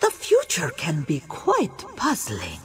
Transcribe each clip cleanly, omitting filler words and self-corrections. The future can be quite puzzling.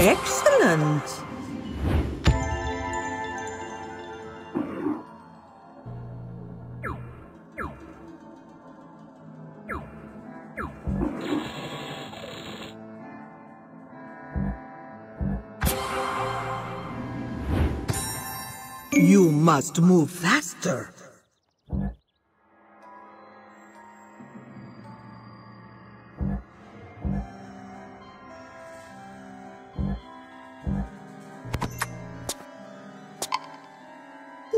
Excellent! You must move faster.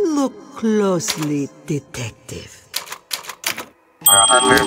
Look closely, detective. Oh,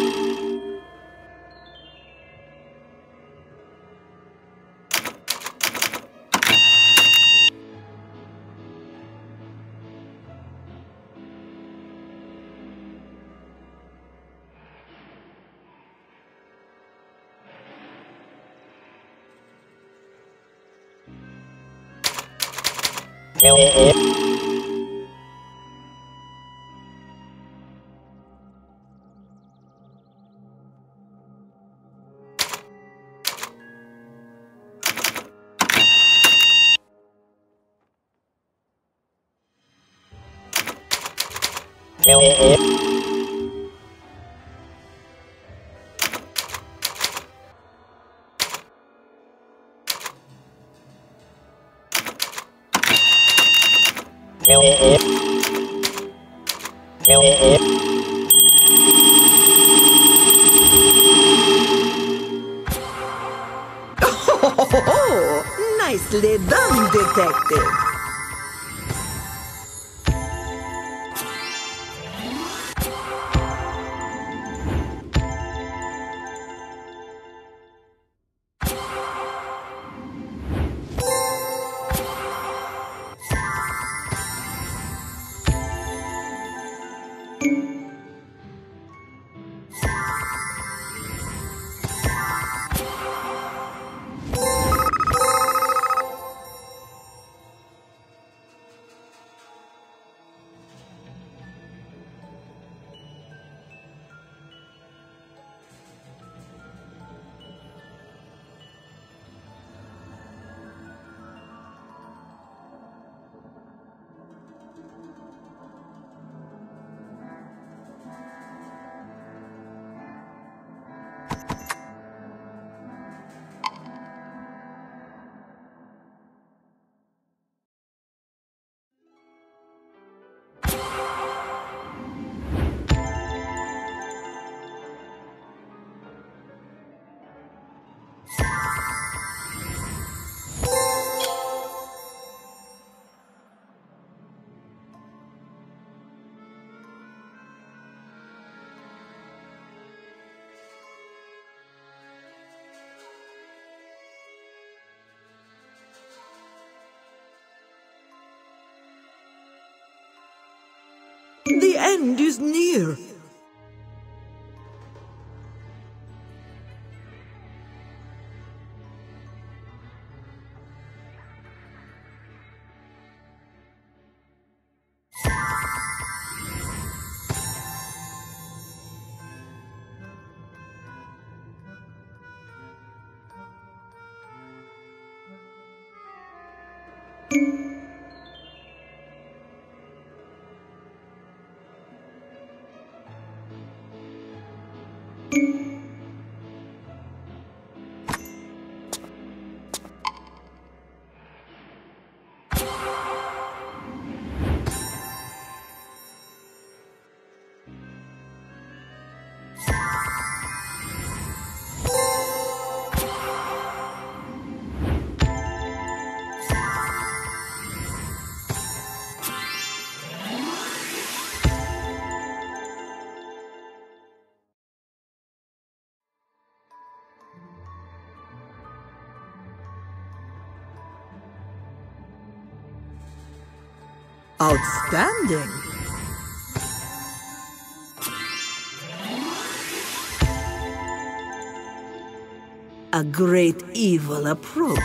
nicely done, detective. The end is near. Outstanding! A great evil approaches.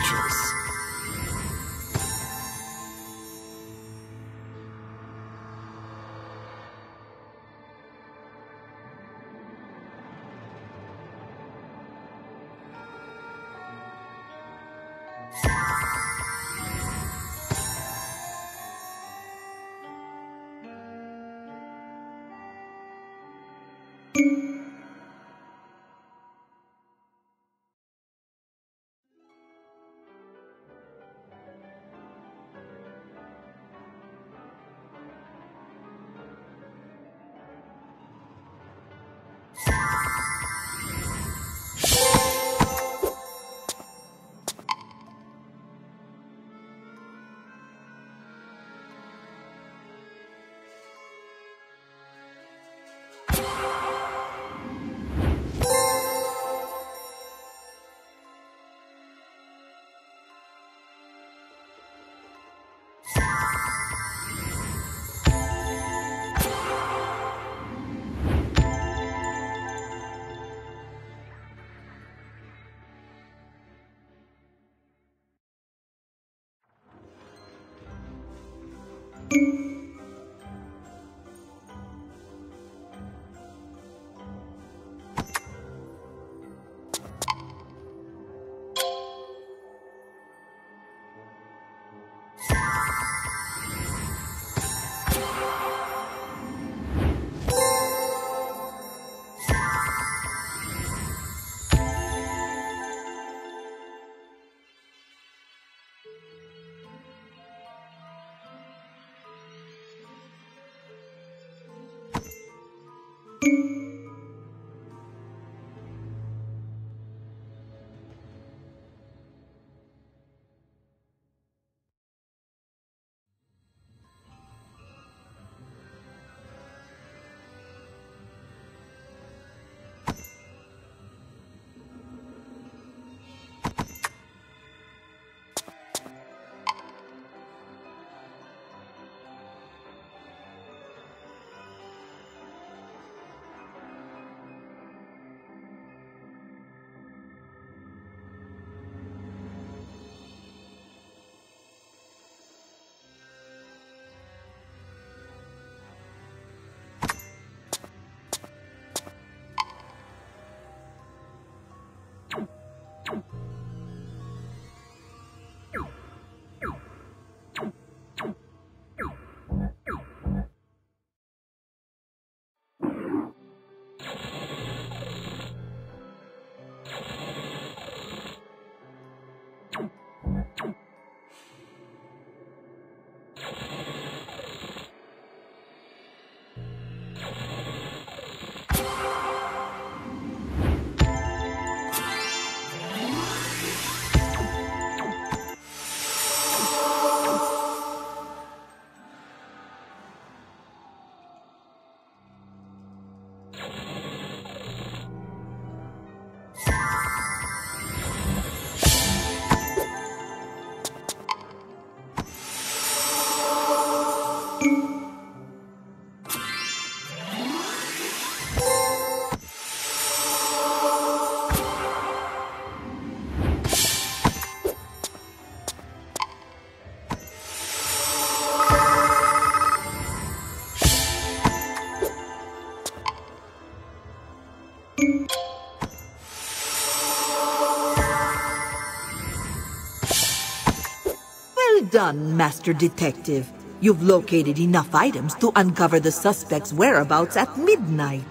Done, Master Detective. You've located enough items to uncover the suspect's whereabouts at midnight.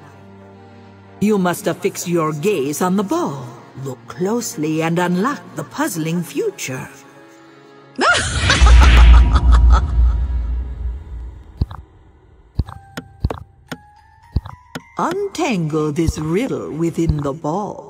You must affix your gaze on the ball. Look closely and unlock the puzzling future. Untangle this riddle within the ball.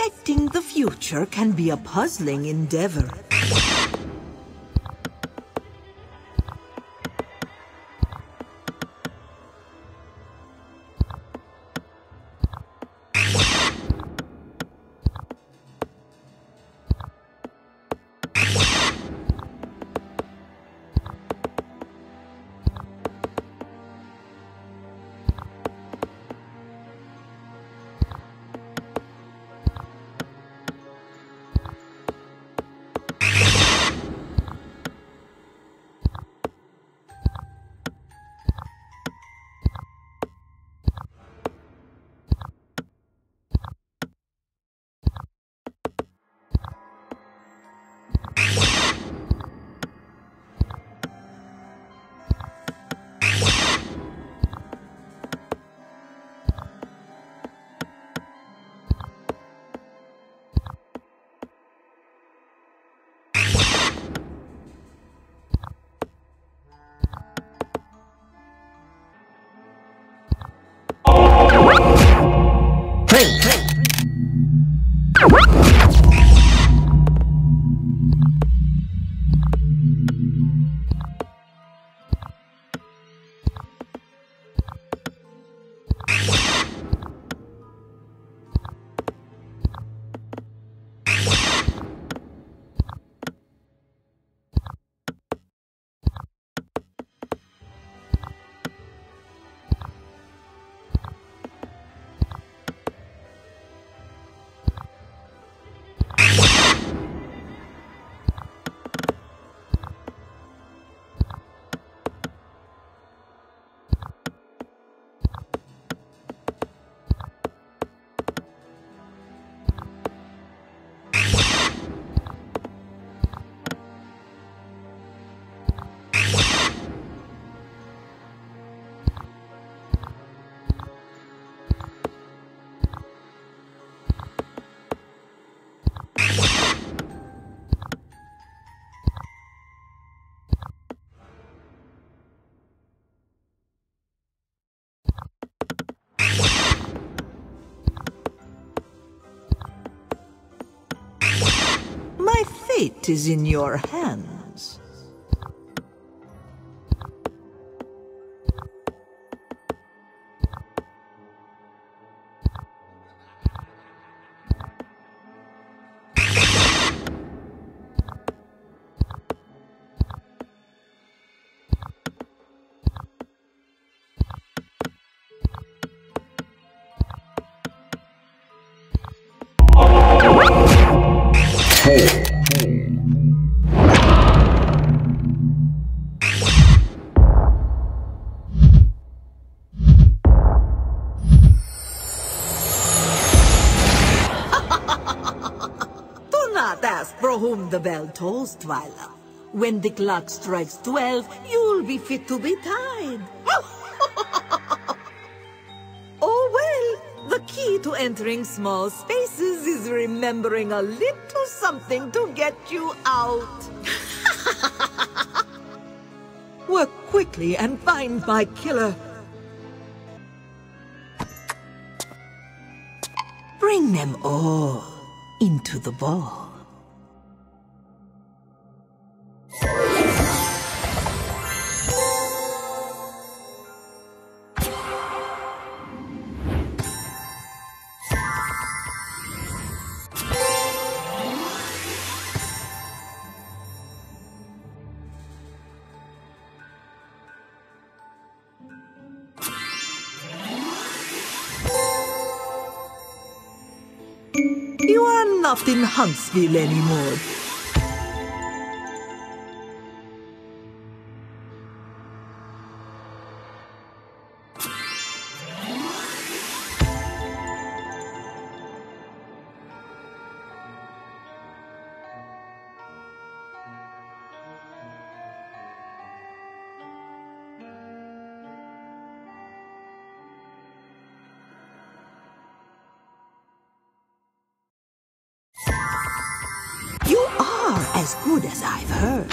Expecting the future can be a puzzling endeavor. Fate is in your hands. Whom the bell tolls, Twyla. When the clock strikes 12, you'll be fit to be tied. Oh, well, the key to entering small spaces is remembering a little something to get you out. Work quickly and find my killer. Bring them all into the ball. Not in Huntsville anymore. As good as I've heard.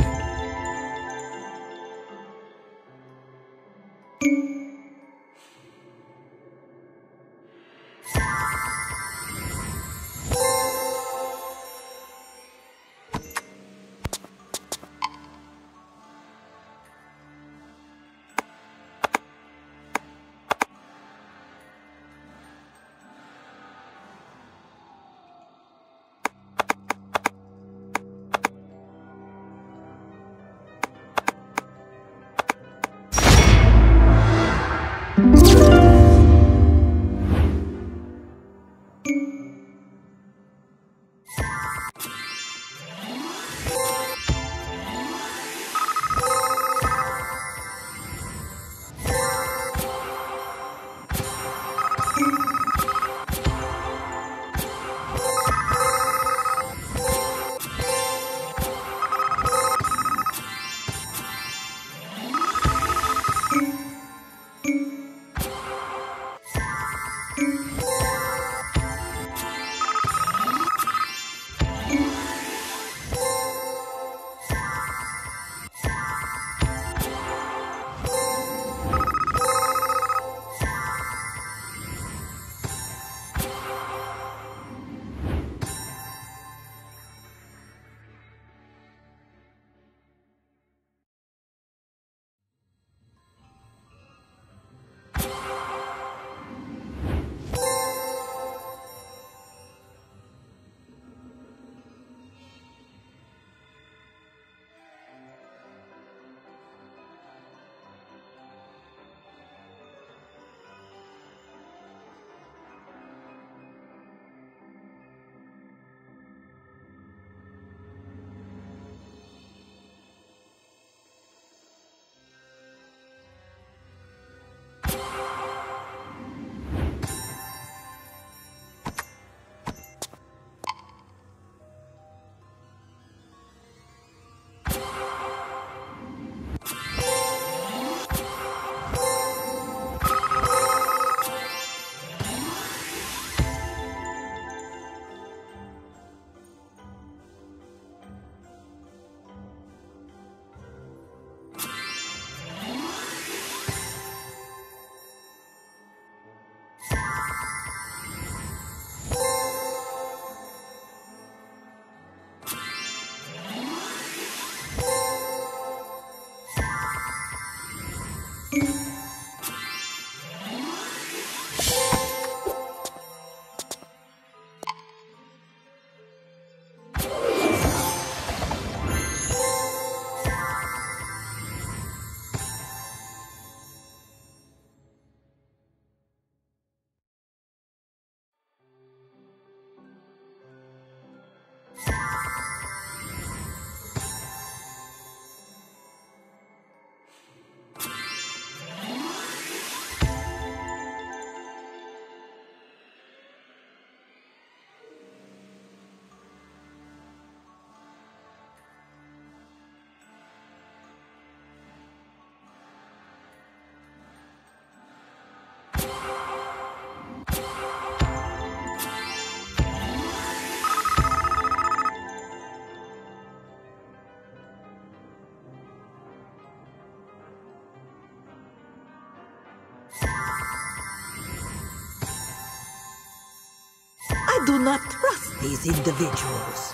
do not trust these individuals.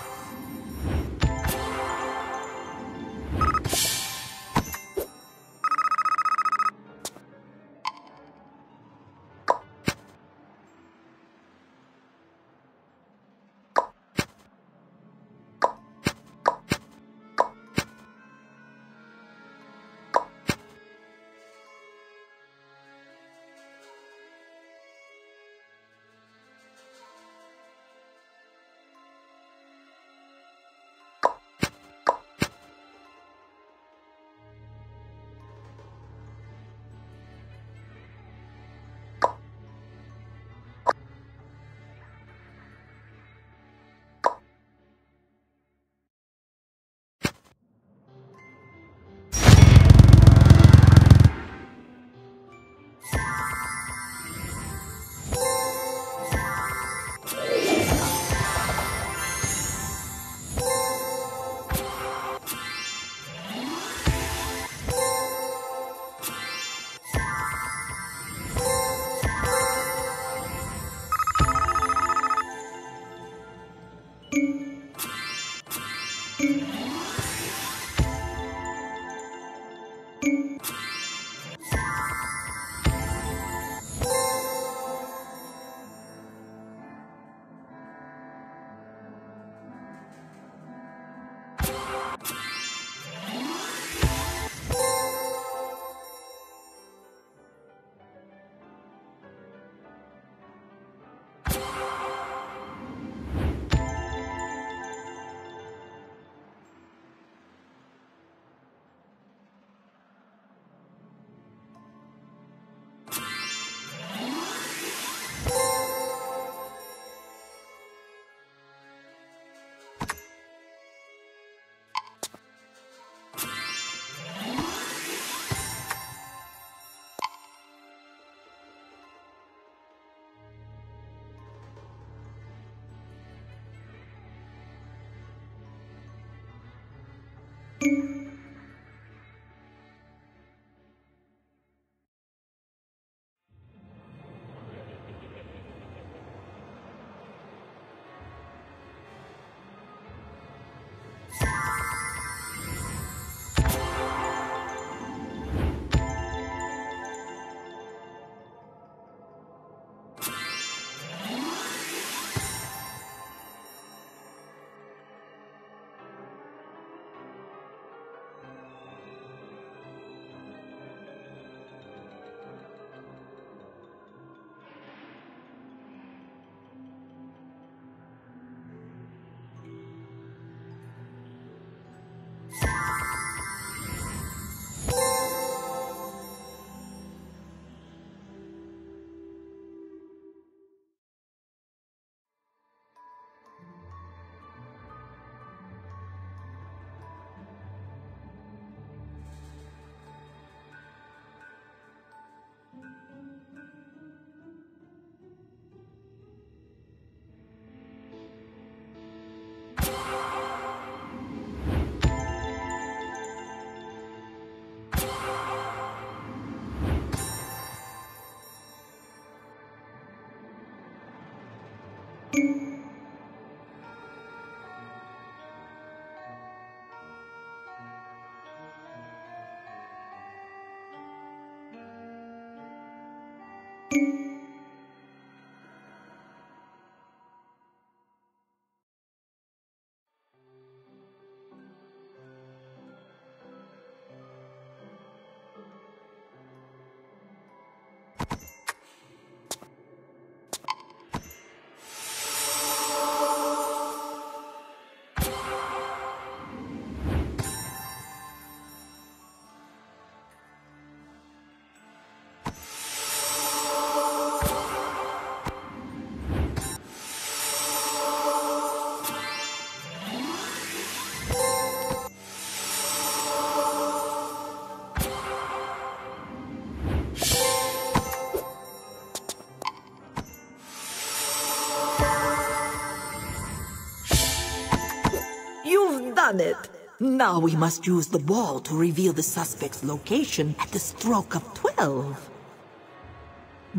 It. Now we must use the ball to reveal the suspect's location at the stroke of 12.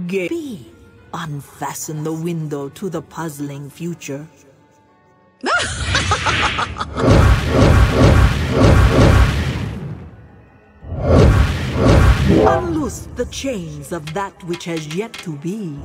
Game B. unfasten the window to the puzzling future. Unloose the chains of that which has yet to be.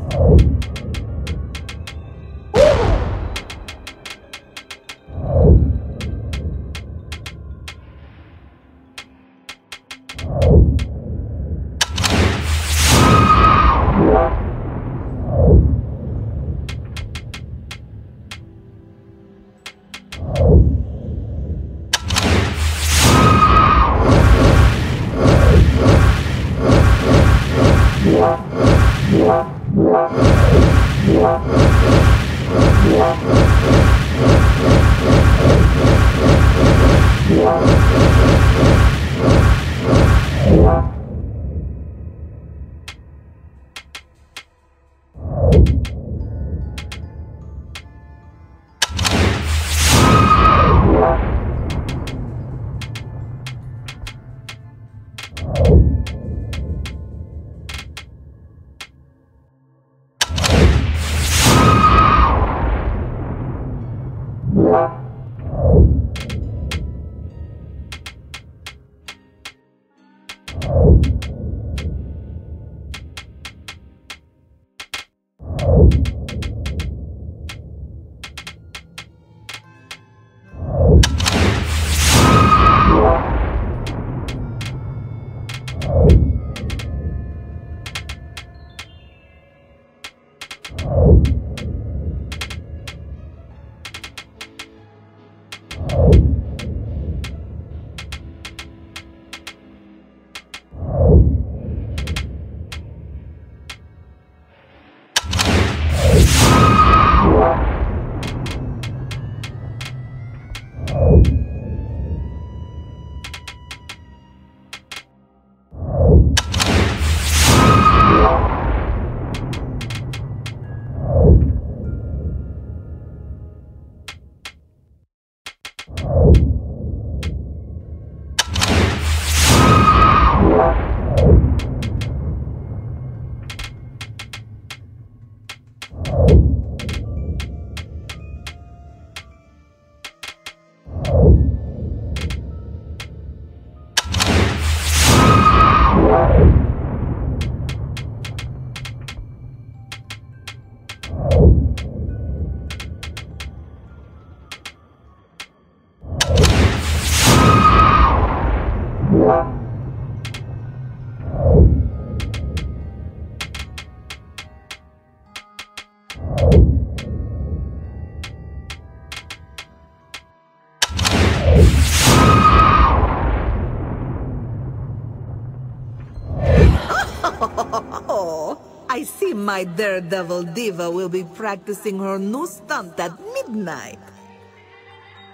I see my daredevil diva will be practicing her new stunt at midnight.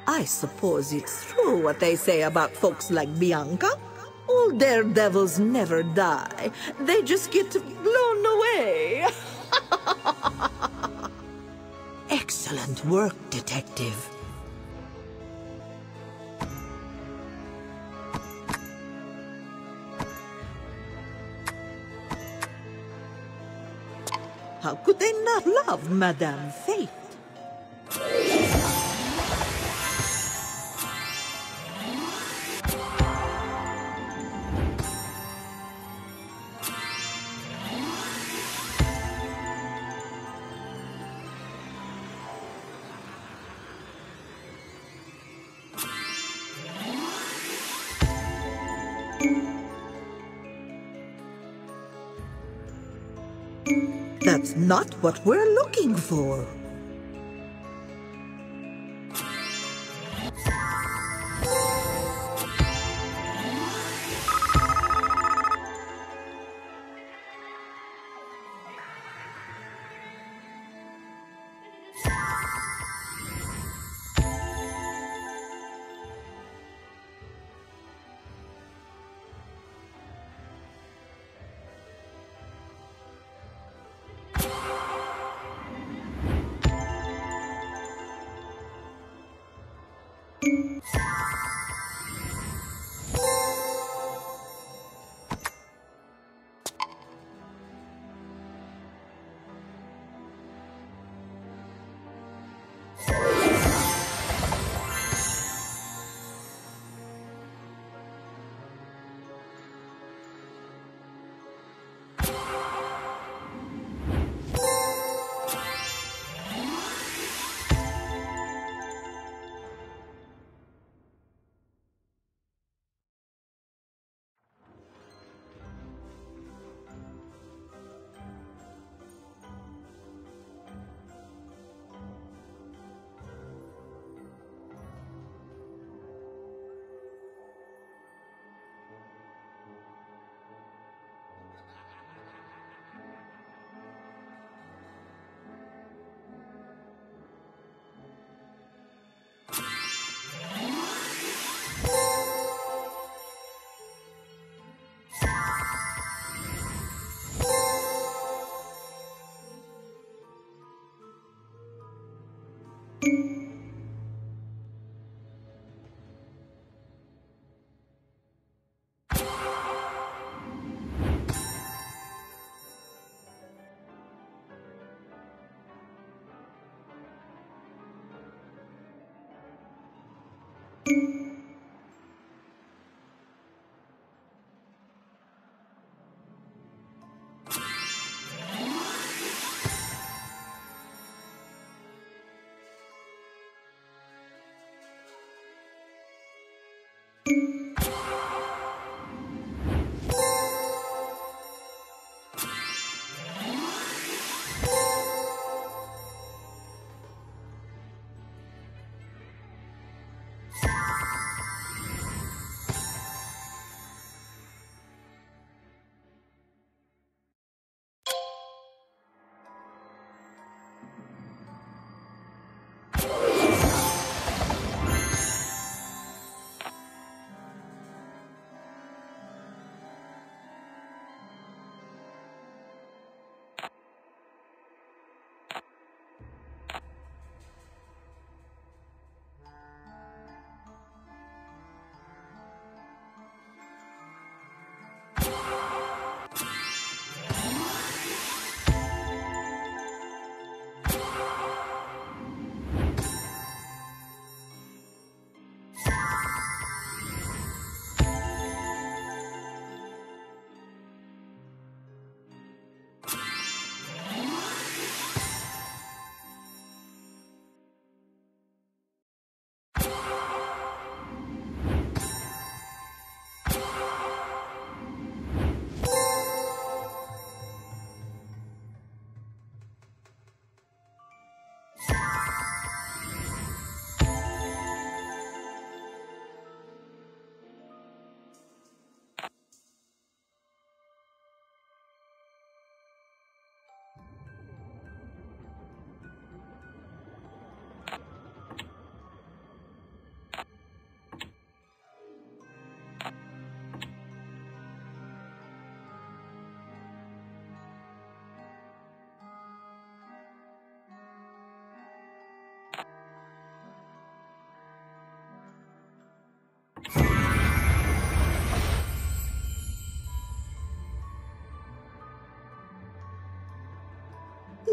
I suppose it's true what they say about folks like Bianca. All daredevils never die. They just get blown away. Excellent work, Detective. How could they not love Madame Fate? That's not what we're looking for.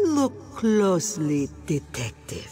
Look closely, detective.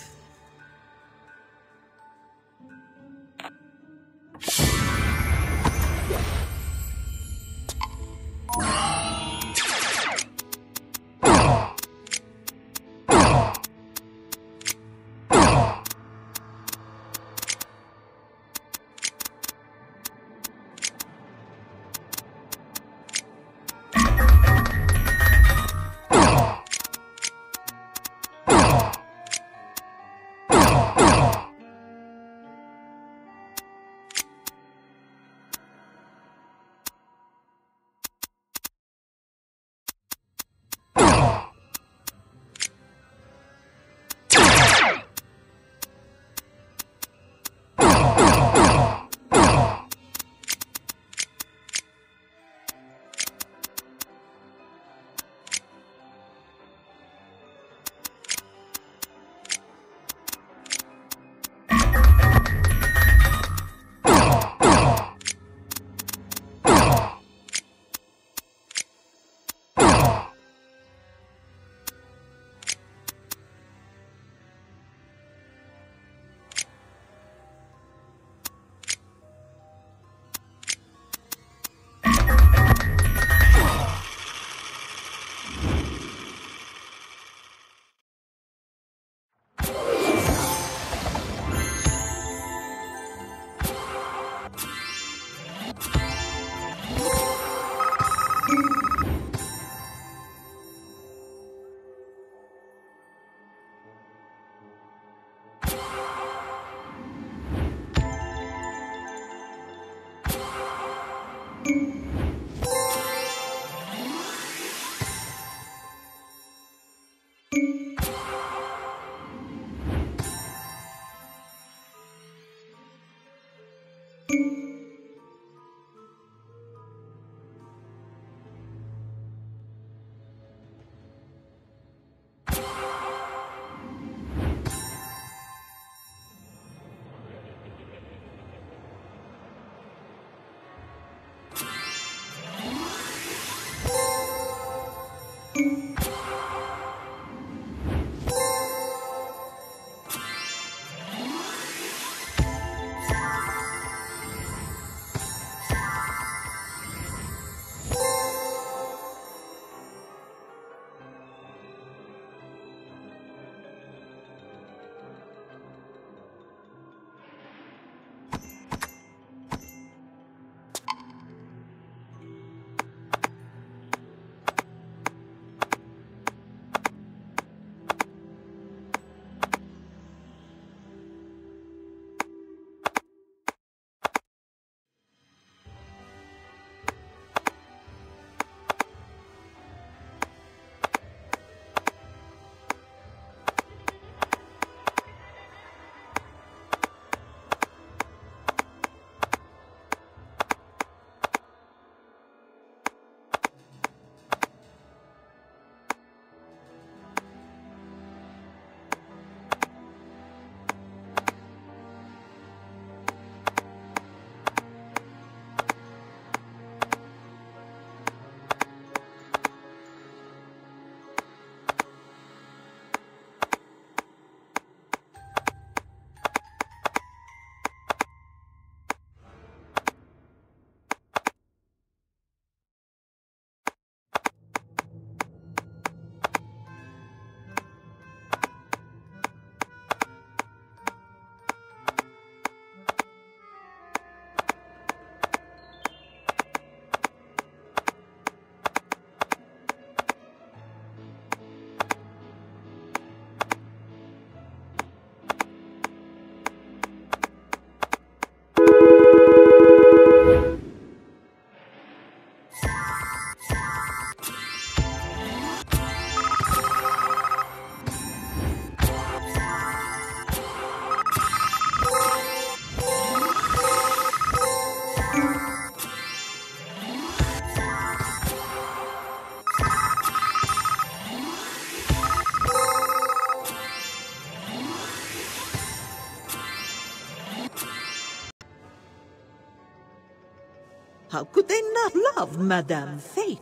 How could they not love Madame Fate?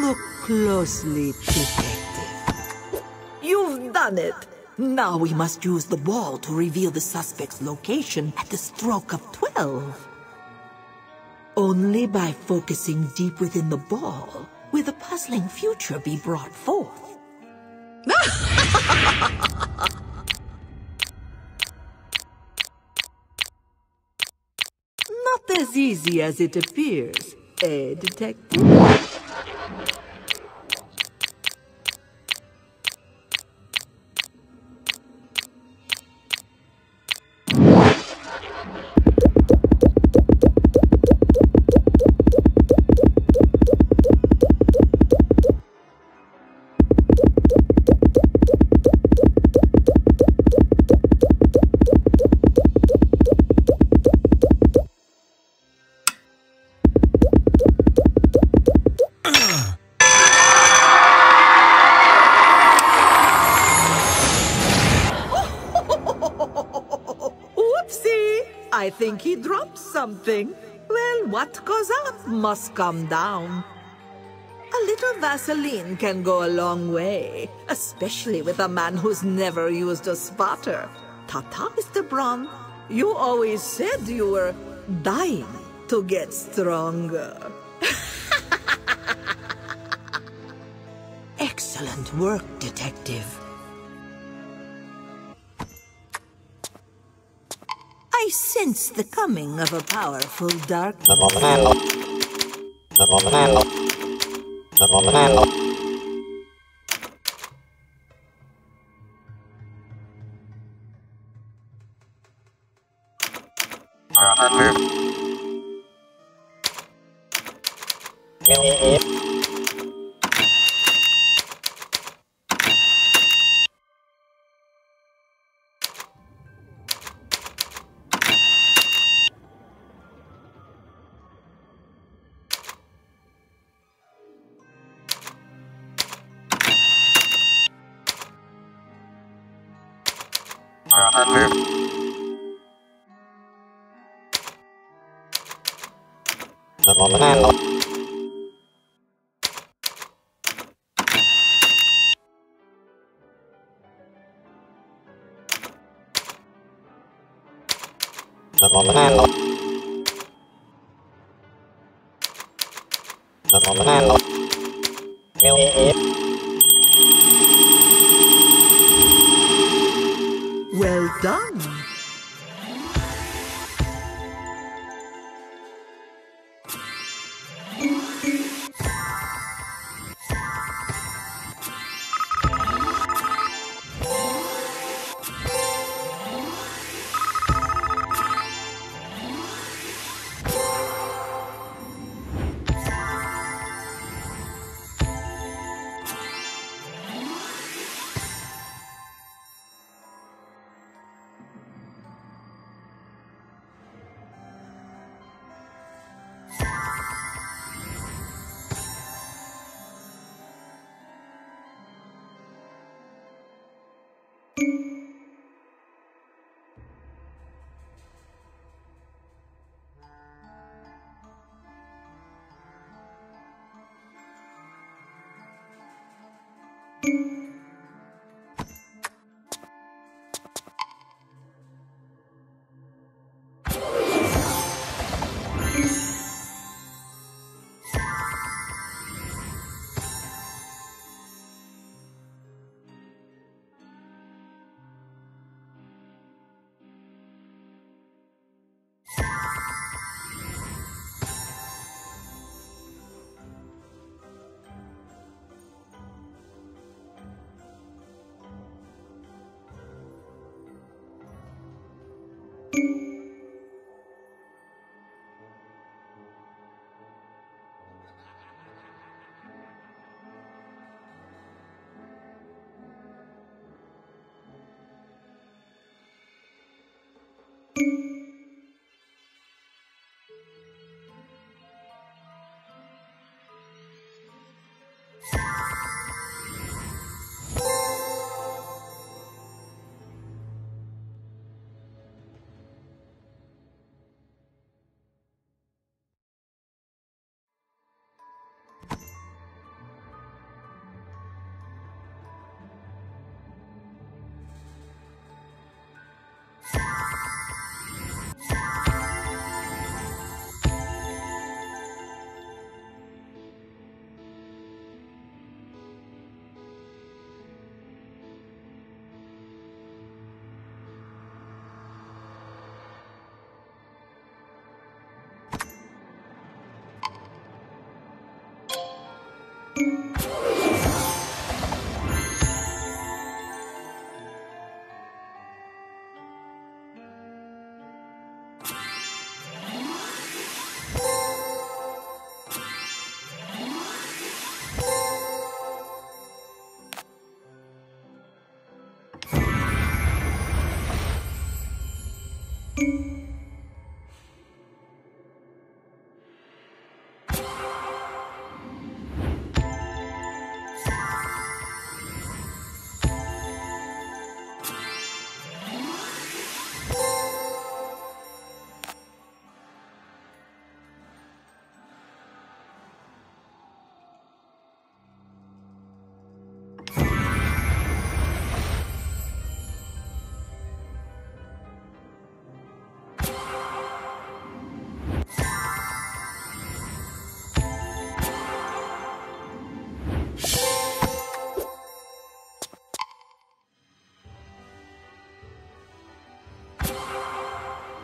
Look closely, Detective. You've done it. Now we must use the ball to reveal the suspect's location at the stroke of 12. Only by focusing deep within the ball will the puzzling future be brought forth. Not as easy as it appears, eh, Detective? I think he dropped something. Well, what goes up must come down. A little Vaseline can go a long way, especially with a man who's never used a spotter. Ta-ta, Mr. Braun. You always said you were dying to get stronger. Excellent work, Detective. I sense the coming of a powerful darkness. Well done.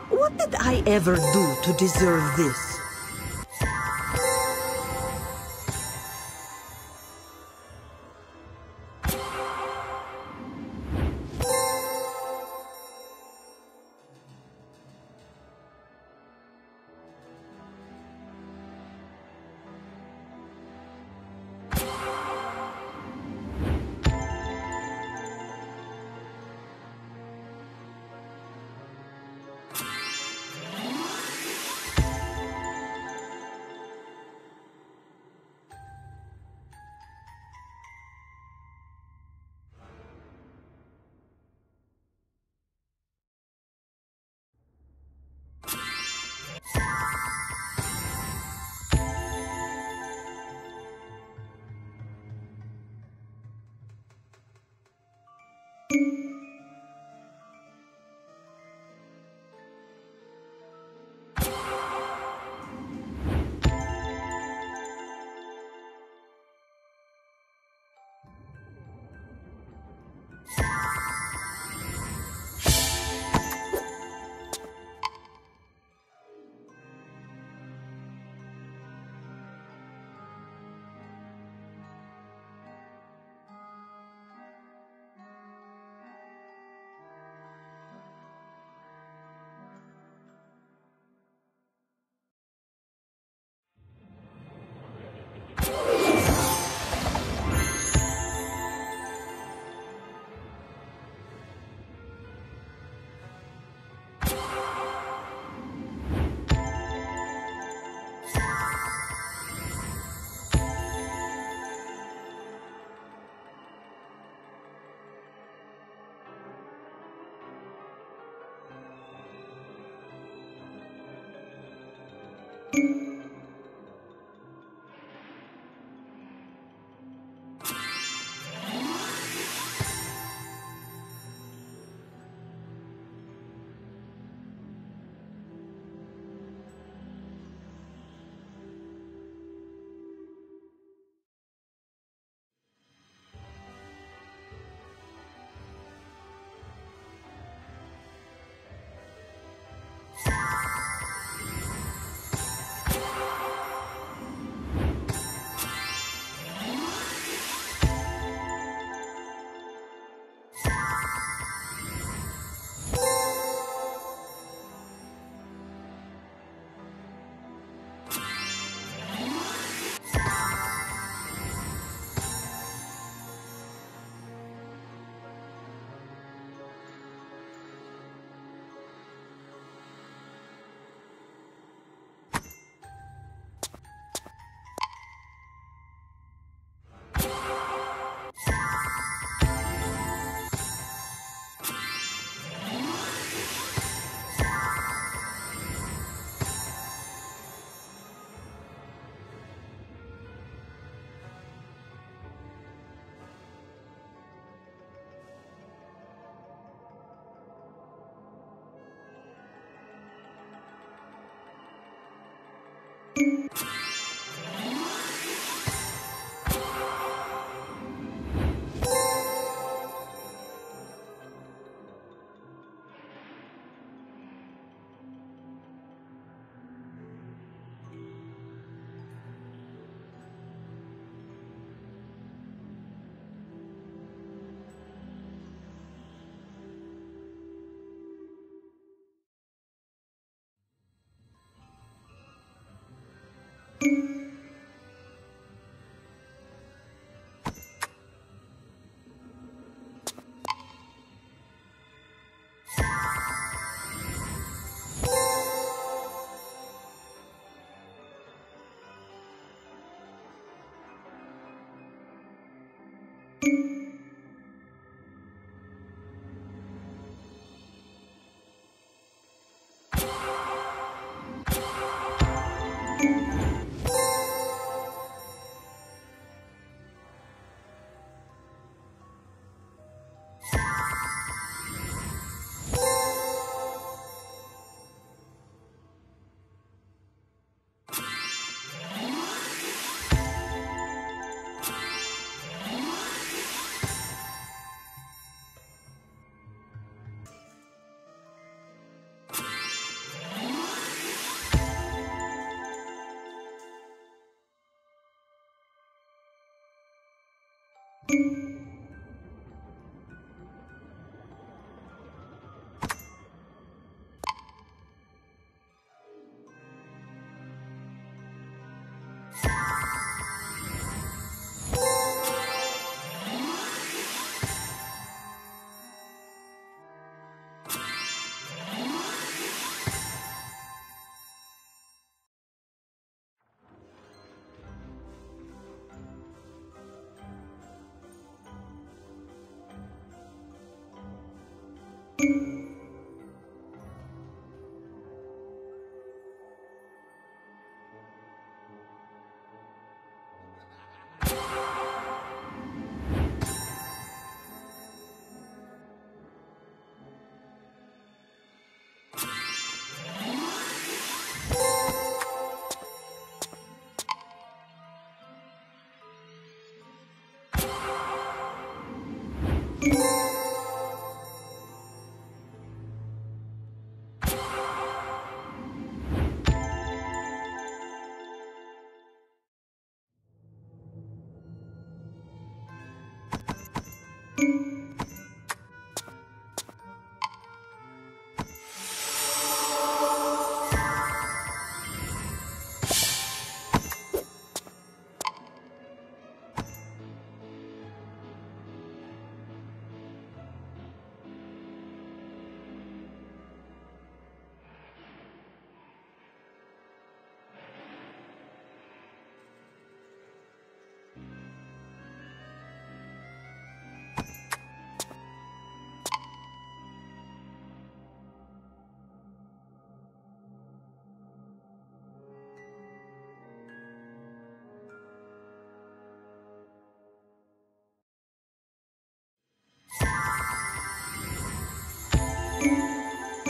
What did I ever do to deserve this?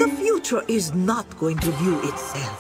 The future is not going to view itself.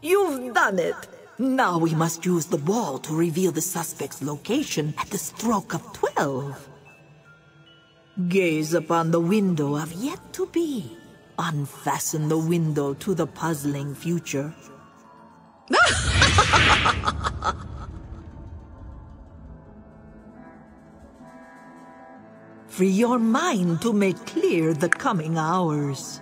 You've done it! Now we must use the wall to reveal the suspect's location at the stroke of 12. Gaze upon the window of yet to be. Unfasten the window to the puzzling future. Free your mind to make clear the coming hours.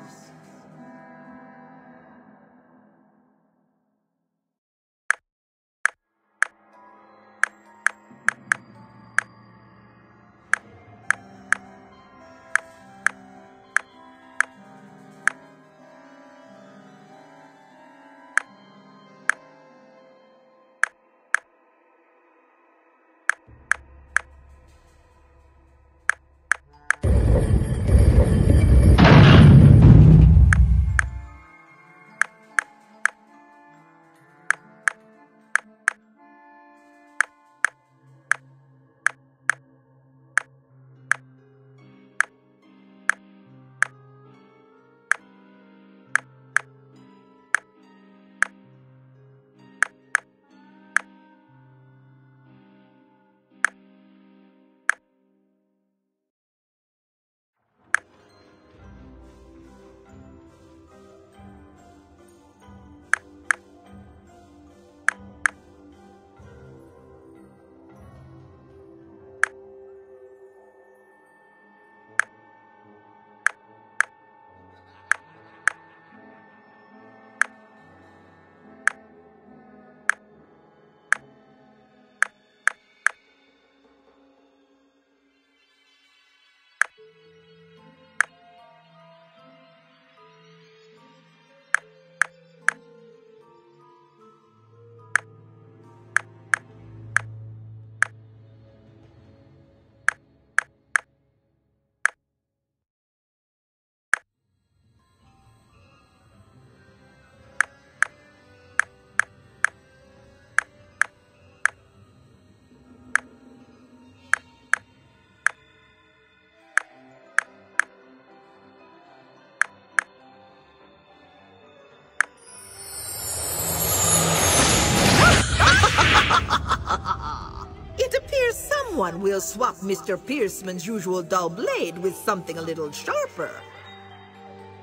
we'll swap Mr. Pierceman's usual dull blade with something a little sharper.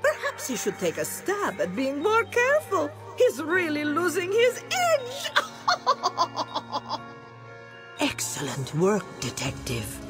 Perhaps he should take a stab at being more careful. He's really losing his edge. Excellent work, Detective.